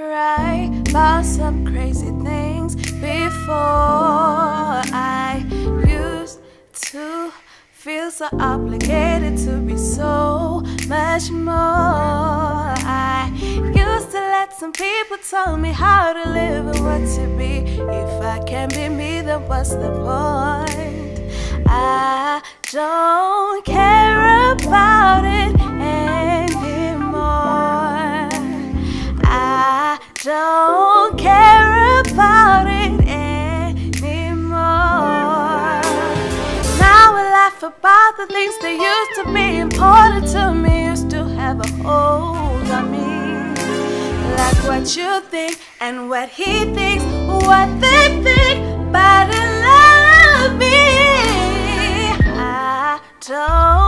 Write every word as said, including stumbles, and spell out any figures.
cry about some crazy things before. I used to feel so obligated to be so much more. I used to let some people tell me how to live and what to be. If I can't be me, then what's the point? I don't care about it anymore. I don't care about it anymore. Now I laugh about the things that used to be important to me, used to have a hold on me. Like what you think and what he thinks, what they think, but in love me. I don't